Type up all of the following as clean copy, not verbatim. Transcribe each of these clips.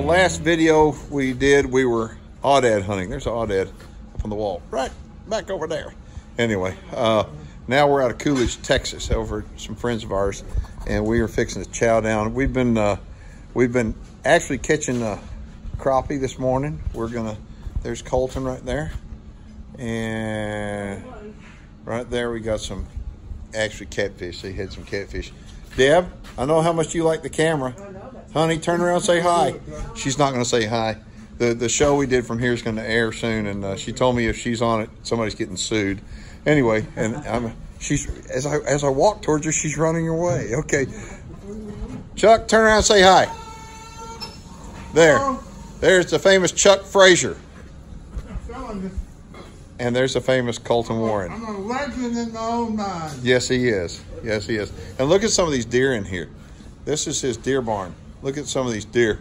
the last video we did, we were oddad hunting. There's an oddad up on the wall, right back over there. Anyway, now we're out of Coolidge, Texas, over some friends of ours, and we are fixing to chow down. We've been actually catching crappie this morning. There's Colton right there, and right there we got some actually catfish. They had some catfish. Deb, I know how much you like the camera. Honey, turn around and say hi. She's not going to say hi. The show we did from here is going to air soon, and she told me if she's on it, somebody's getting sued. Anyway, and as I walk towards her, she's running away. Okay, Chuck, turn around and say hi. There, there's the famous Chuck Frazier, and there's the famous Colton Warren. I'm a legend in my own mind. Yes, he is. Yes, he is. And look at some of these deer in here. This is his deer barn. Look at some of these deer.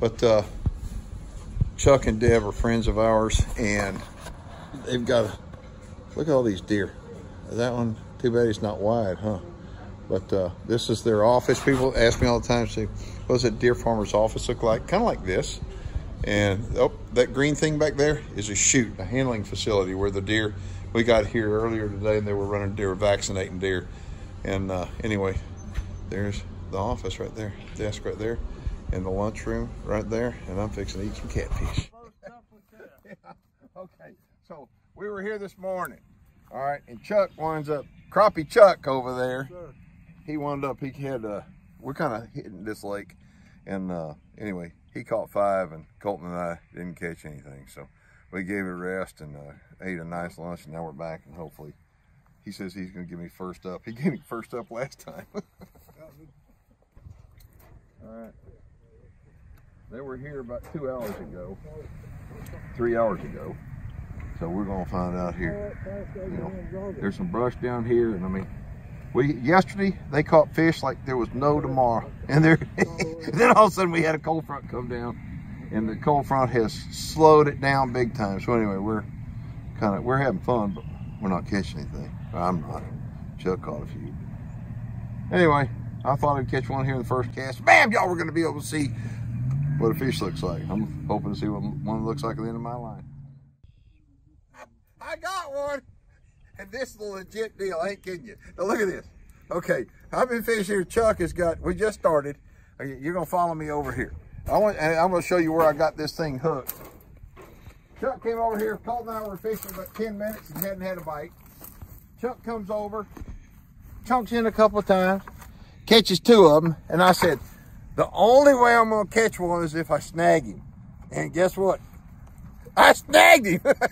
But Chuck and Deb are friends of ours, and they've got a, look at all these deer. That one, too bad it's not wide, huh? But this is their office. People ask me all the time, say, what does a deer farmer's office look like? Kind of like this. And oh, that green thing back there is a chute, a handling facility where the deer, we got here earlier today and they were running deer, vaccinating deer. And anyway, there's the office right there, desk right there, and the lunchroom right there, and I'm fixing to eat some catfish. Yeah. Okay, so we were here this morning, all right, and Chuck winds up, Crappie Chuck over there, sure. He wound up, we're kind of hitting this lake, and anyway, he caught 5, and Colton and I didn't catch anything, so we gave it a rest and ate a nice lunch, and now we're back, and hopefully, he says he's going to give me first up. He gave me first up last time. All right. They were here about 3 hours ago. So we're going to find out here. You know, there's some brush down here, and I mean, yesterday they caught fish like there was no tomorrow, and then all of a sudden we had a cold front come down, and the cold front has slowed it down big time. So anyway, we're having fun, but we're not catching anything. I'm not. Chuck caught a few. Anyway, I thought I'd catch one here in the first cast. Bam! Y'all were going to be able to see what a fish looks like. I'm hoping to see what one looks like at the end of my line. I got one! And this is a legit deal. I ain't kidding you. Now look at this. Okay, I've been fishing here. Chuck has got, we just started. You're going to follow me over here. I'm going to show you where I got this thing hooked. Chuck came over here, Colton and I were fishing about 10 minutes and hadn't had a bite. Chuck comes over, chunks in a couple of times, catches 2 of them, and I said, the only way I'm gonna catch one is if I snag him. And guess what? I snagged him. But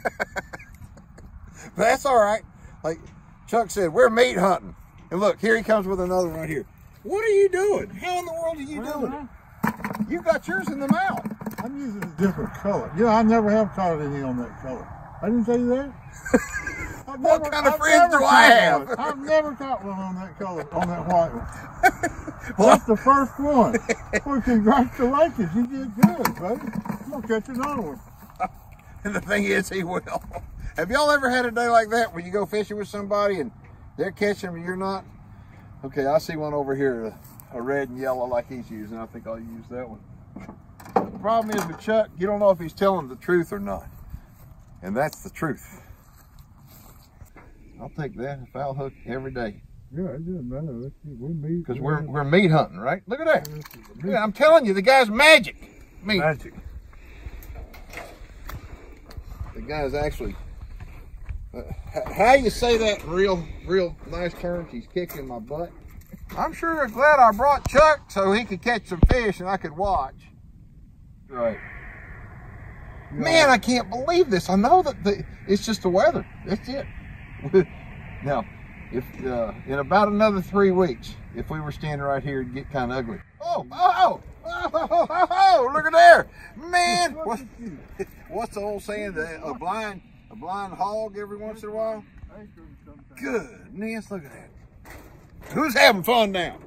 that's all right. Like Chuck said, we're meat hunting. And look, here he comes with another one right here. What are you doing? How in the world are you doing it? You got yours in the mouth. I'm using a different color. You know, I never have caught any on that color. I didn't tell you that. What kind of friends do I have? I've never caught one on that color, on that white one. Well, that's the first one. Well, congratulations, you did good, buddy. I'm gonna catch another one. And the thing is, he will. Have y'all ever had a day like that when you go fishing with somebody and they're catching them and you're not? Okay, I see one over here, a red and yellow like he's using. I think I'll use that one. The problem is with Chuck, you don't know if he's telling the truth or not. And that's the truth. I'll take that and foul hook every day. Yeah, it doesn't matter. Because we're meat hunting, right? Look at that. Yeah, I'm telling you, the guy's magic. Meat. Magic. The guy's actually, how you say that in real nice terms, he's kicking my butt. I'm sure glad I brought Chuck so he could catch some fish and I could watch. Right. Man, I can't believe this. I know that it's just the weather. That's it. Now, if in about another 3 weeks, if we were standing right here, it'd get kind of ugly. Oh, look at there. Man, what's the old saying? A blind hog every once in a while? Goodness, look at that. Who's having fun now?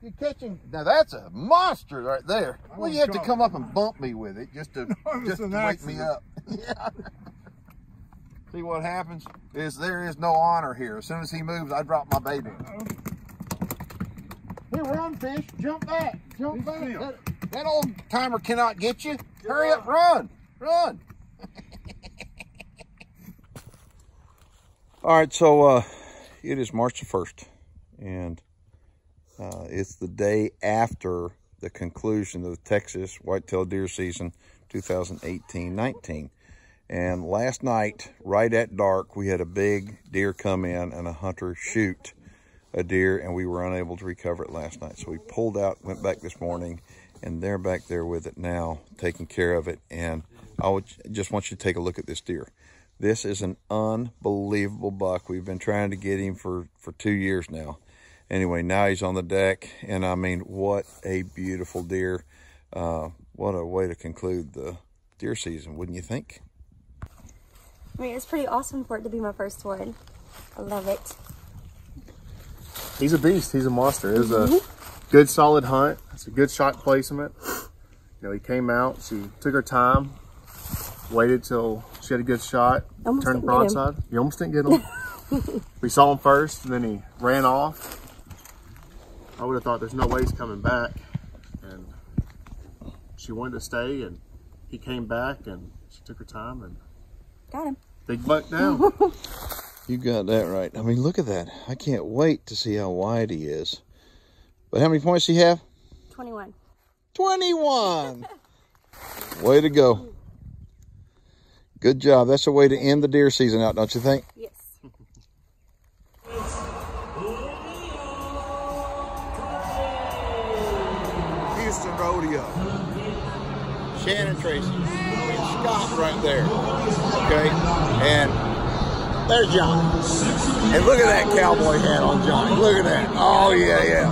You're catching, now that's a monster right there. Well, you have to come up and bump me with it just to wake me up. Yeah. See what happens is there is no honor here. As soon as he moves, I drop my baby. Here, run, fish. Jump back. Jump back. That old timer cannot get you. Good Hurry up, run, run. All right, so it is March the 1st, and it's the day after the conclusion of the Texas whitetail deer season 2018-19. And last night, right at dark, we had a big deer come in and a hunter shoot a deer, and we were unable to recover it last night. So we pulled out, went back this morning, and they're back there with it now, taking care of it. And I would just want you to take a look at this deer. This is an unbelievable buck. We've been trying to get him for 2 years now. Anyway, now he's on the deck, and I mean, what a beautiful deer. What a way to conclude the deer season, wouldn't you think? I mean, it's pretty awesome for it to be my first one. I love it. He's a beast. He's a monster. It was a good, solid hunt. It's a good shot placement. You know, he came out. She took her time, waited till she had a good shot, almost turned broadside. You almost didn't get him. We saw him first, and then he ran off. I would have thought there's no way he's coming back. And she wanted to stay, and he came back, and she took her time and got him. Big buck down. You got that right. I mean, look at that. I can't wait to see how wide he is. But how many points do you have? 21. 21! Way to go. Good job. That's a way to end the deer season out, don't you think? Yes. Houston Rodeo. Shannon Tracy. And Scott right there. Okay? And there's Johnny. And look at that cowboy hat on Johnny. Look at that. Oh, yeah, yeah.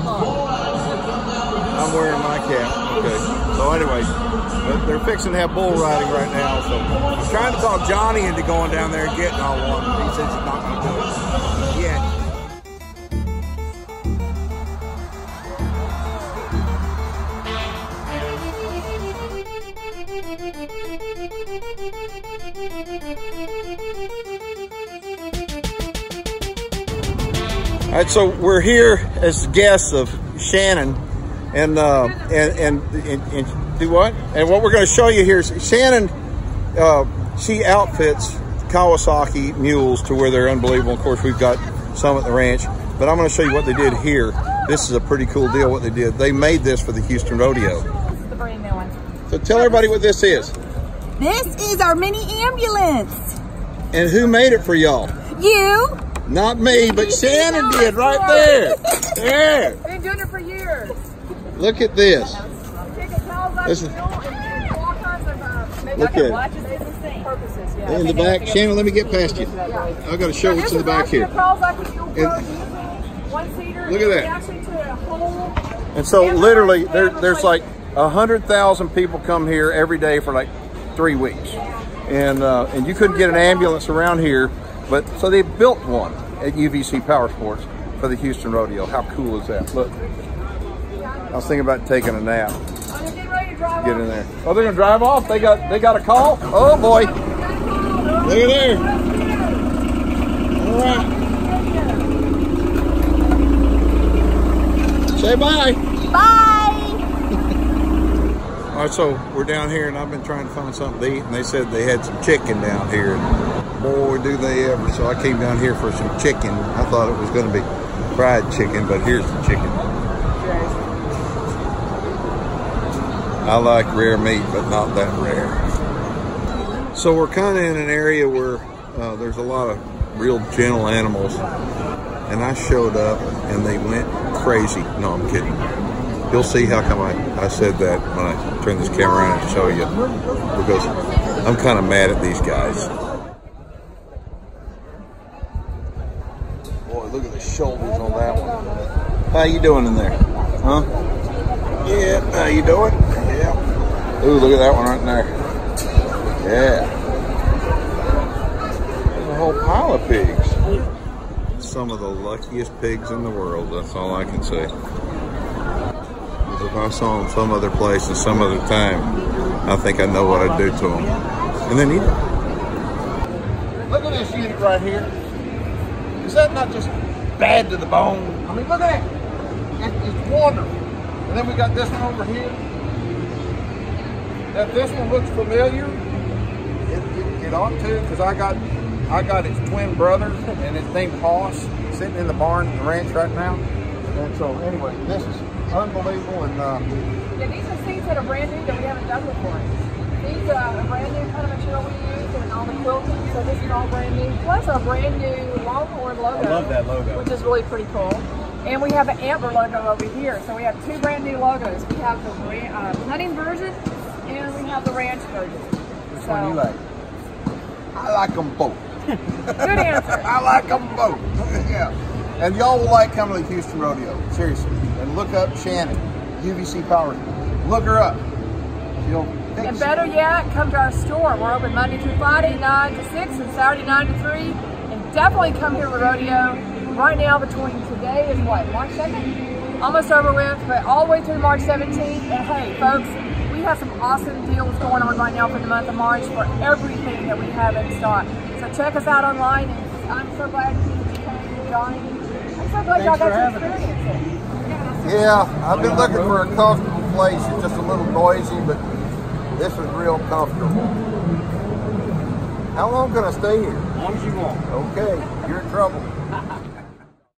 I'm wearing my cap. Okay. So, anyway, they're fixing to have bull riding right now. So, I'm trying to talk Johnny into going down there and getting all one. He says he's not going to do it yet. All right, so we're here as guests of Shannon, and do what? And what we're going to show you here is Shannon. She outfits Kawasaki mules to where they're unbelievable. Of course, we've got some at the ranch, but I'm going to show you what they did here. This is a pretty cool deal. What they did, they made this for the Houston Rodeo. This is the brand new one. So tell everybody what this is. This is our mini ambulance. And who made it for y'all? You. Not me, but Shannon did right there. There. Been doing it for years. Look at this. Look at it. In the back. Shannon, let me get past you. I've got to show what's in the back here. Look at that. And so literally, there's like 100,000 people come here every day for like 3 weeks. And you couldn't get an ambulance around here. But so they built one at UVC Power Sports for the Houston Rodeo. How cool is that? Look, I was thinking about taking a nap. Get in there. Oh, they're gonna drive off. They got a call. Oh boy! Look at there. All right. Say bye. Bye. All right, so we're down here, and I've been trying to find something to eat, and they said they had some chicken down here. Boy, do they ever. So I came down here for some chicken. I thought it was going to be fried chicken, but here's the chicken. I like rare meat, but not that rare. So we're kind of in an area where there's a lot of real gentle animals. And I showed up, and they went crazy. No, I'm kidding. You'll see how come I said that when I turn this camera around and show you. Because I'm kind of mad at these guys. Look at the shoulders on that one. How you doing in there? Huh? Yeah, how you doing? Yeah. Ooh, look at that one right in there. Yeah. There's a whole pile of pigs. Some of the luckiest pigs in the world, that's all I can say. Because if I saw them some other place at some other time, I think I know what I'd do to them. And then eat them. Look at this unit right here. Is that not just bad to the bone? I mean, look at that. It's wonderful. And then we got this one over here. Now this one looks familiar. It ought to, because I got its twin brother and it's named Hoss sitting in the barn at the ranch right now. And so anyway, this is unbelievable. And yeah, these are things that are brand new that we haven't done before. These are a brand new kind of material we use and all the quilting, so this is all brand new. Plus our brand new Longhorn logo. I love that logo. Which is really pretty cool. And we have an antler logo over here. So we have two brand new logos. We have the hunting version and we have the ranch version. Which one do you like? I like them both. Good answer. I like them both. Yeah. And y'all will like coming to the Houston Rodeo. Seriously. And look up Shannon, UVC Power. Look her up. She'll fix and better yet, come to our store. We're open Monday through Friday, 9 to 6, and Saturday, 9 to 3. And definitely come here to Rodeo. Right now, between today and what, March 2nd? Almost over with, but all the way through March 17th. And hey, folks, we have some awesome deals going on right now for the month of March for everything that we have in stock. So check us out online, and I'm so glad you came, Johnny. I'm so glad y'all got to experience it. Yeah, I've been looking for a comfortable place. It's just a little noisy, but this is real comfortable. How long can I stay here? As long as you want. Okay, you're in trouble.